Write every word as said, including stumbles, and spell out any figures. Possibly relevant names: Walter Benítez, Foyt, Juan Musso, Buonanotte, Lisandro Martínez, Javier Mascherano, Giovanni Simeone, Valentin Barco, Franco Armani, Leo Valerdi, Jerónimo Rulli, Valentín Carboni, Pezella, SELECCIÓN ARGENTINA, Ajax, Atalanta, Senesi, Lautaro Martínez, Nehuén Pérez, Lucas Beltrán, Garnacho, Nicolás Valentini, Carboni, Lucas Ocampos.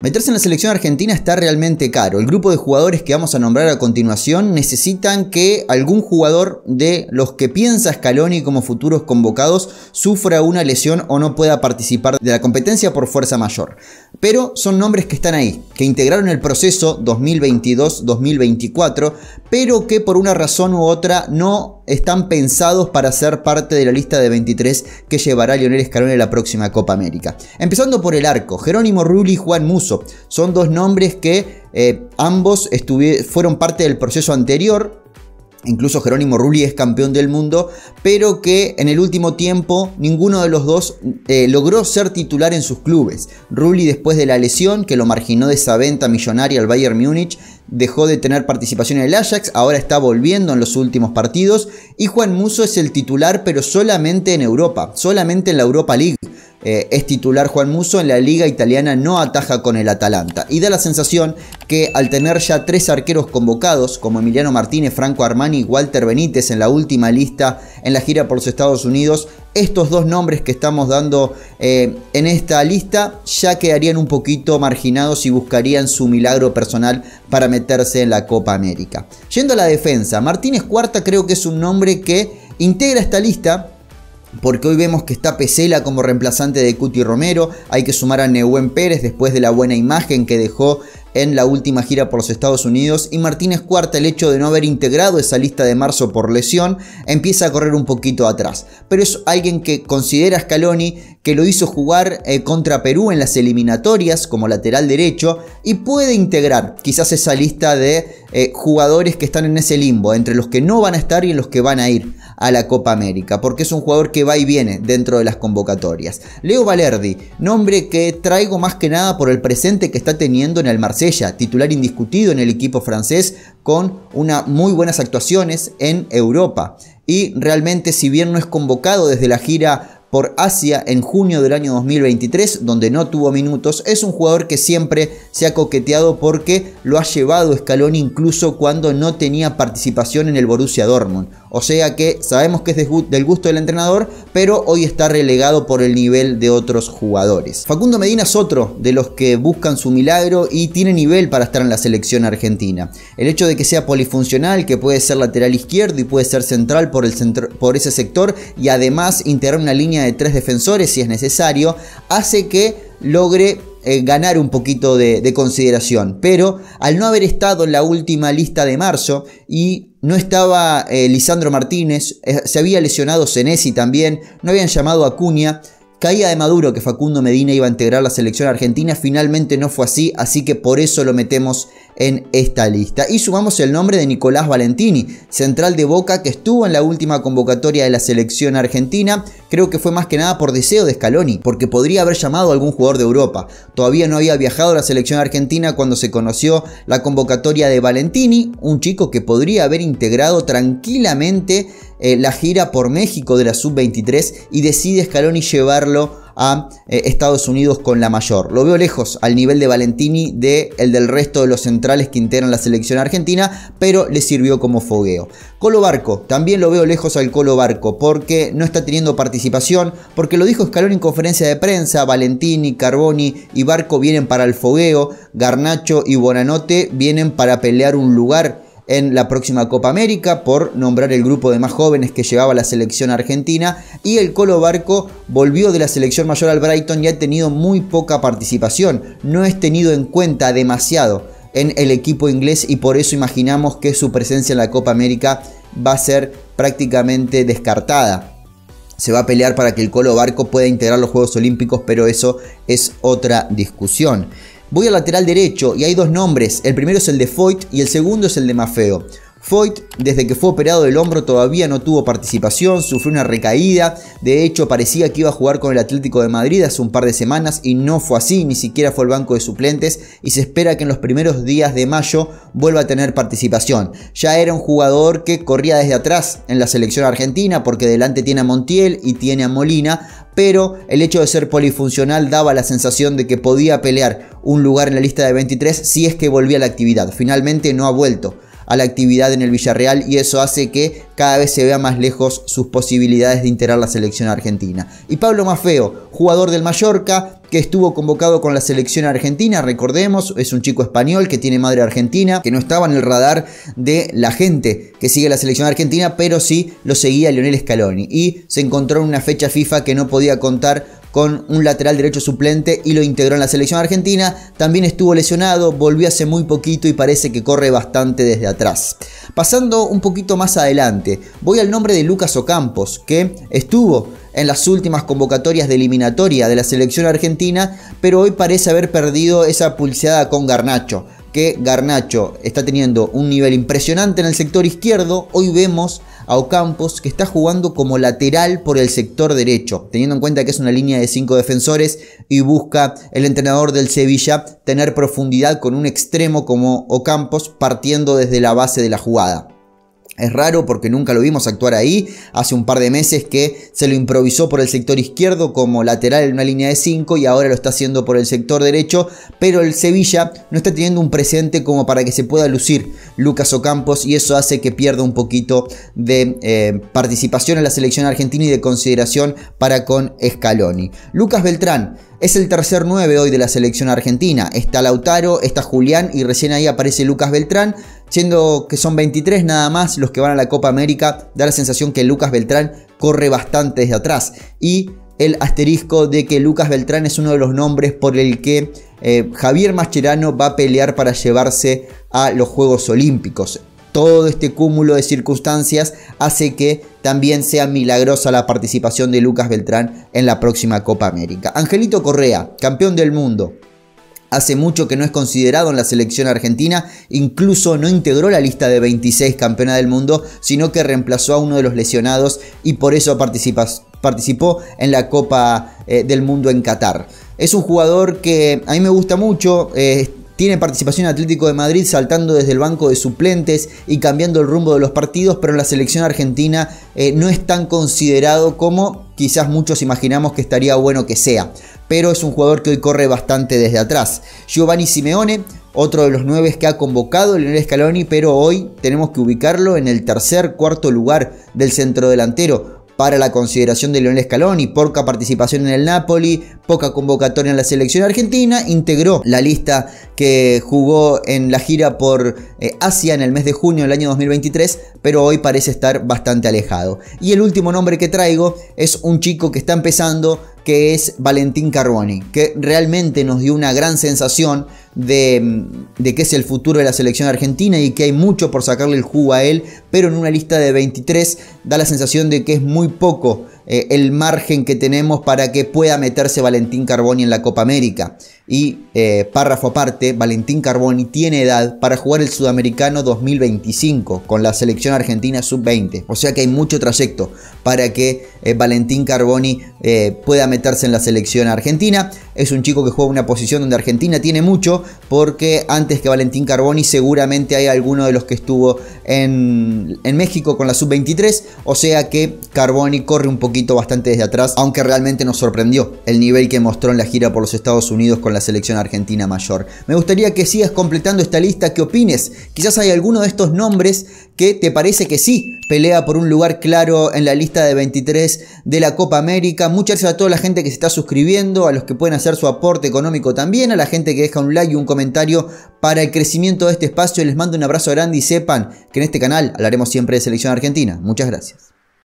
Meterse en la selección argentina está realmente caro. El grupo de jugadores que vamos a nombrar a continuación necesitan que algún jugador de los que piensa Scaloni como futuros convocados sufra una lesión o no pueda participar de la competencia por fuerza mayor. Pero son nombres que están ahí, que integraron el proceso dos mil veintidós dos mil veinticuatro, pero que por una razón u otra no están pensados para ser parte de la lista de veintitrés que llevará Lionel Scaloni a la próxima Copa América. Empezando por el arco, Jerónimo Rulli y Juan Musso son dos nombres que eh, ambos fueron parte del proceso anterior. Incluso Jerónimo Rulli es campeón del mundo, pero que en el último tiempo ninguno de los dos eh, logró ser titular en sus clubes. Rulli, después de la lesión que lo marginó de esa venta millonaria al Bayern Múnich, dejó de tener participación en el Ajax, ahora está volviendo en los últimos partidos. Y Juan Musso es el titular, pero solamente en Europa, solamente en la Europa League. Eh, es titular Juan Musso, en la liga italiana no ataja con el Atalanta. Y da la sensación que al tener ya tres arqueros convocados, como Emiliano Martínez, Franco Armani y Walter Benítez en la última lista en la gira por los Estados Unidos, estos dos nombres que estamos dando eh, en esta lista ya quedarían un poquito marginados y buscarían su milagro personal para meterse en la Copa América. Yendo a la defensa, Martínez Cuarta creo que es un nombre que integra esta lista, porque hoy vemos que está Pezella como reemplazante de Cuti Romero. Hay que sumar a Nehuén Pérez después de la buena imagen que dejó en la última gira por los Estados Unidos. Y Martínez Cuarta, el hecho de no haber integrado esa lista de marzo por lesión, empieza a correr un poquito atrás. Pero es alguien que considera Scaloni, que lo hizo jugar eh, contra Perú en las eliminatorias como lateral derecho, y puede integrar quizás esa lista de eh, jugadores que están en ese limbo, entre los que no van a estar y en los que van a ir a la Copa América, porque es un jugador que va y viene dentro de las convocatorias. Leo Valerdi, nombre que traigo más que nada por el presente que está teniendo en el Marsella. Pezella, titular indiscutido en el equipo francés, con unas muy buenas actuaciones en Europa. Y realmente, si bien no es convocado desde la gira por Asia en junio del año dos mil veintitrés, donde no tuvo minutos, es un jugador que siempre se ha coqueteado porque lo ha llevado Scaloni incluso cuando no tenía participación en el Borussia Dortmund. O sea que sabemos que es del gusto del entrenador, pero hoy está relegado por el nivel de otros jugadores. Facundo Medina es otro de los que buscan su milagro y tiene nivel para estar en la selección argentina. El hecho de que sea polifuncional, que puede ser lateral izquierdo y puede ser central por, el centro, por ese sector, y además integrar una línea de tres defensores si es necesario, hace que logre eh, ganar un poquito de, de consideración. Pero al no haber estado en la última lista de marzo y no estaba eh, Lisandro Martínez, eh, se había lesionado Senesi también, no habían llamado a Acuña, caía de maduro que Facundo Medina iba a integrar la selección argentina. Finalmente no fue así, así que por eso lo metemos en esta lista. Y sumamos el nombre de Nicolás Valentini, central de Boca, que estuvo en la última convocatoria de la selección argentina. Creo que fue más que nada por deseo de Scaloni, porque podría haber llamado a algún jugador de Europa. Todavía no había viajado a la selección argentina cuando se conoció la convocatoria de Valentini, un chico que podría haber integrado tranquilamente eh, la gira por México de la sub veintitrés, y decide Scaloni llevarlo a Estados Unidos con la mayor. Lo veo lejos al nivel de Valentini de el del resto de los centrales que integran la selección argentina, pero le sirvió como fogueo. Colo Barco, también lo veo lejos al Colo Barco, porque no está teniendo participación, porque lo dijo Scaloni en conferencia de prensa. Valentini, Carboni y Barco vienen para el fogueo, Garnacho y Buonanotte vienen para pelear un lugar en la próxima Copa América, por nombrar el grupo de más jóvenes que llevaba la selección argentina. Y el Colo Barco volvió de la selección mayor al Brighton y ha tenido muy poca participación, no es tenido en cuenta demasiado en el equipo inglés, y por eso imaginamos que su presencia en la Copa América va a ser prácticamente descartada. Se va a pelear para que el Colo Barco pueda integrar los Juegos Olímpicos, pero eso es otra discusión. Voy al lateral derecho y hay dos nombres, el primero es el de Foyt y el segundo es el de Maffeo. Foyt, desde que fue operado del hombro, todavía no tuvo participación, sufrió una recaída. De hecho, parecía que iba a jugar con el Atlético de Madrid hace un par de semanas y no fue así, ni siquiera fue al banco de suplentes, y se espera que en los primeros días de mayo vuelva a tener participación. Ya era un jugador que corría desde atrás en la selección argentina, porque delante tiene a Montiel y tiene a Molina, pero el hecho de ser polifuncional daba la sensación de que podía pelear un lugar en la lista de veintitrés si es que volvía a la actividad. Finalmente no ha vuelto a la actividad en el Villarreal, y eso hace que cada vez se vea más lejos sus posibilidades de integrar la selección argentina. Y Pablo Maffeo, jugador del Mallorca, que estuvo convocado con la selección argentina, recordemos, es un chico español que tiene madre argentina, que no estaba en el radar de la gente que sigue la selección argentina, pero sí lo seguía Lionel Scaloni, y se encontró en una fecha FIFA que no podía contar con un lateral derecho suplente y lo integró en la selección argentina. También estuvo lesionado, volvió hace muy poquito y parece que corre bastante desde atrás. Pasando un poquito más adelante, voy al nombre de Lucas Ocampos, que estuvo en las últimas convocatorias de eliminatoria de la selección argentina, pero hoy parece haber perdido esa pulseada con Garnacho, que Garnacho está teniendo un nivel impresionante en el sector izquierdo. Hoy vemos a Ocampos que está jugando como lateral por el sector derecho, teniendo en cuenta que es una línea de cinco defensores y busca el entrenador del Sevilla tener profundidad con un extremo como Ocampos partiendo desde la base de la jugada. Es raro porque nunca lo vimos actuar ahí. Hace un par de meses que se lo improvisó por el sector izquierdo como lateral en una línea de cinco y ahora lo está haciendo por el sector derecho, pero el Sevilla no está teniendo un presente como para que se pueda lucir Lucas Ocampos, y eso hace que pierda un poquito de eh, participación en la selección argentina y de consideración para con Scaloni. Lucas Beltrán es el tercer nueve hoy de la selección argentina. Está Lautaro, está Julián y recién ahí aparece Lucas Beltrán. Siendo que son veintitrés nada más los que van a la Copa América, da la sensación que Lucas Beltrán corre bastante desde atrás. Y el asterisco de que Lucas Beltrán es uno de los nombres por el que eh, Javier Mascherano va a pelear para llevarse a los Juegos Olímpicos. Todo este cúmulo de circunstancias hace que también sea milagrosa la participación de Lucas Beltrán en la próxima Copa América. Angelito Correa, campeón del mundo. Hace mucho que no es considerado en la selección argentina, incluso no integró la lista de veintiséis campeona del mundo, sino que reemplazó a uno de los lesionados y por eso participó en la Copa eh, del Mundo en Qatar. Es un jugador que a mí me gusta mucho, eh, tiene participación en Atlético de Madrid saltando desde el banco de suplentes y cambiando el rumbo de los partidos, pero en la selección argentina eh, no es tan considerado como quizás muchos imaginamos que estaría bueno que sea. Pero es un jugador que hoy corre bastante desde atrás. Giovanni Simeone, otro de los nueve que ha convocado Lionel Scaloni, pero hoy tenemos que ubicarlo en el tercer, cuarto lugar del centrodelantero para la consideración de Lionel Scaloni. Poca participación en el Napoli, poca convocatoria en la selección argentina, integró la lista que jugó en la gira por eh, Asia en el mes de junio del año dos mil veintitrés, pero hoy parece estar bastante alejado. Y el último nombre que traigo es un chico que está empezando, que es Valentín Carboni, que realmente nos dio una gran sensación de, de que es el futuro de la selección argentina y que hay mucho por sacarle el jugo a él, pero en una lista de veintitrés da la sensación de que es muy poco eh, el margen que tenemos para que pueda meterse Valentín Carboni en la Copa América. Y eh, párrafo aparte, Valentín Carboni tiene edad para jugar el Sudamericano dos mil veinticinco con la selección argentina sub veinte, o sea que hay mucho trayecto para que eh, Valentín Carboni eh, pueda meterse meterse en la selección argentina. Es un chico que juega una posición donde Argentina tiene mucho, porque antes que Valentín Carboni seguramente hay alguno de los que estuvo en, en México con la sub veintitrés, o sea que Carboni corre un poquito bastante desde atrás, aunque realmente nos sorprendió el nivel que mostró en la gira por los Estados Unidos con la selección argentina mayor. Me gustaría que sigas completando esta lista, ¿qué opines? Quizás hay alguno de estos nombres que te parece que sí pelea por un lugar claro en la lista de veintitrés de la Copa América. Muchas gracias a toda la gente que se está suscribiendo, a los que pueden hacer su aporte económico también, a la gente que deja un like y un comentario para el crecimiento de este espacio. Les mando un abrazo grande y sepan que en este canal hablaremos siempre de selección argentina. Muchas gracias.